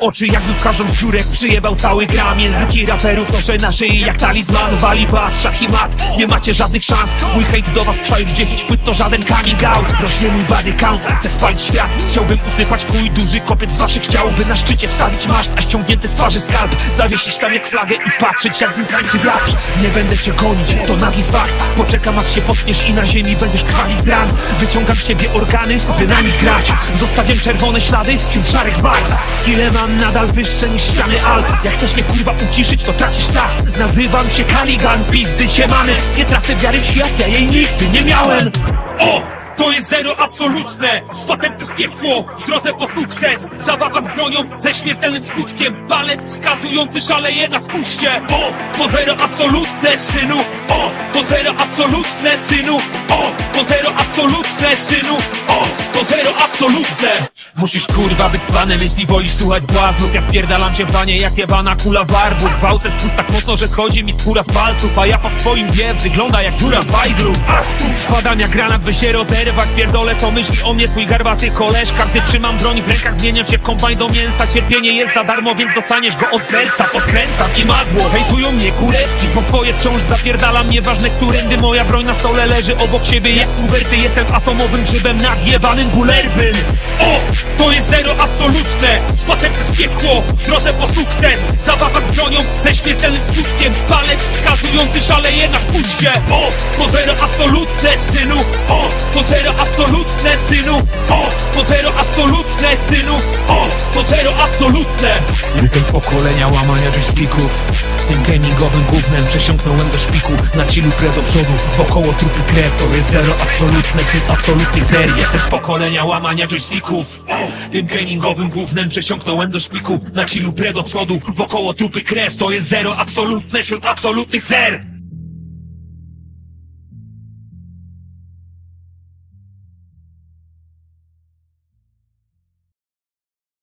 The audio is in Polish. Oczy jak wskażą z dziurek, przyjebał cały kamień. Taki raperów noszę na szyi jak talizman. Wali bas, szach i mat, nie macie żadnych szans. Mój hejt do was trwa już 10 płyt, to żaden coming out. Rośnie mój body count, chcę spalić świat. Chciałbym usypać w chuj duży kopiec z waszych ciał, by na szczycie wstawić maszt, a ściągnięty z twarzy skalp zawiesić tam jak flagę i patrzeć jak z nim tańczy blat. Nie będę cię gonić, to nagi fakt. Poczekam aż się potkniesz i na ziemi będziesz krwawić z ran. Wyciągam z ciebie organy, by na nich grać. Zostawiam czerwone ślady wśród szarych barw. Skille mam nadal wyższe niż ściany Alp. Jak chcesz mnie kurwa uciszyć, to tracisz czas. Nazywam się Kalligan, pizdy się mamy. Nie tracę wiary w świat, ja jej nigdy nie miałem. O! To jest zero absolutne. Z patenty z piekło, w drodze po sukces. Zabawa z bronią, ze śmiertelnym skutkiem. Balet skazujący szaleje na spuście. O! To zero absolutne, synu. O! To zero absolutne, synu. O! To zero absolutne, synu. O! To zero absolutne. Musisz kurwa być panem, jeśli wolisz słuchać błaznów. Jak pierdalam się panie, jak jebana kula warbów. Gwałcę spust tak mocno, że schodzi mi skóra z palców. A japa w twoim bie wygląda jak dziura w wajdru. Wpadam jak granat, by się rozerwać. Pierdolę co myśli o mnie twój garbaty koleżka. Gdy trzymam broń w rękach, zmieniam się w kombajn do mięsa. Cierpienie jest za darmo, więc dostaniesz go od serca. Podkręcam i madło, hejtują mnie kurewki. Po swoje wciąż zapierdalam, nieważne którędy. Moja broń na stole leży obok siebie jak uwerty. Jestem atomowym grzybem nadjebanym bulerbym. O! To jest zero absolutne. Z patenty z piekło, w drodze po sukces. Zabawa z bronią, ze śmiertelnym skutkiem. Balet skazujący szaleje na spuście. O! To zero absolutne, synu. O! To zero absolutne, synu. O! To zero absolutne, synu. O! To zero absolutne. Jestem z pokolenia łamania joysticków. Tym gamingowym gównem przesiąknąłem do szpiku. Na chillu krew do przodu, wokoło trupi krew. To jest zero absolutne wśród absolutnych zer. Jestem z pokolenia łamania joysticków. Tym gamingowym gównem przesiąknąłem do szpiku. Na chillu krew do przodu, wokoło trupy krew. To jest zero absolutne wśród absolutnych zer.